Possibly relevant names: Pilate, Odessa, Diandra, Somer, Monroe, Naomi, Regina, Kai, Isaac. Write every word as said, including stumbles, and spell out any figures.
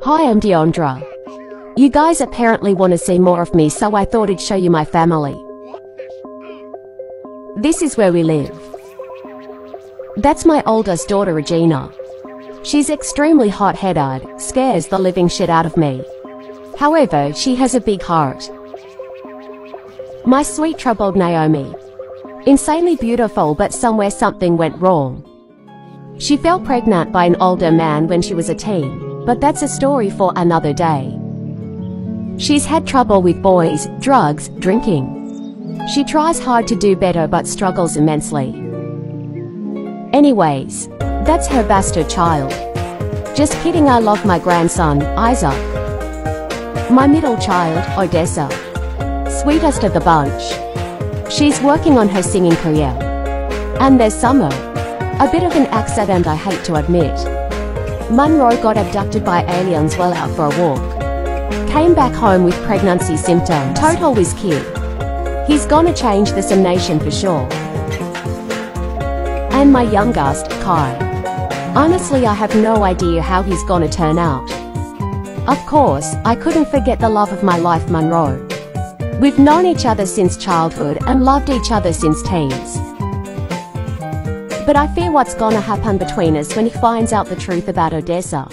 Hi, I'm Diandra. You guys apparently want to see more of me, so I thought I'd show you my family. This is where we live. That's my oldest daughter, Regina. She's extremely hot-headed, scares the living shit out of me. However, she has a big heart. My sweet troubled Naomi. Insanely beautiful, but somewhere something went wrong. She fell pregnant by an older man when she was a teen. But that's a story for another day. She's had trouble with boys, drugs, drinking. She tries hard to do better but struggles immensely. Anyways, that's her bastard child. Just kidding, I love my grandson, Isaac. My middle child, Odessa. Sweetest of the bunch. She's working on her singing career. And there's Somer. A bit of an accident, I hate to admit. Monroe got abducted by aliens while out for a walk. Came back home with pregnancy symptoms. Total whiz kid. He's gonna change the some nation for sure. And my youngest, Kai. Honestly, I have no idea how he's gonna turn out. Of course, I couldn't forget the love of my life, Monroe. We've known each other since childhood and loved each other since teens. But I fear what's gonna happen between us when he finds out the truth about Odessa.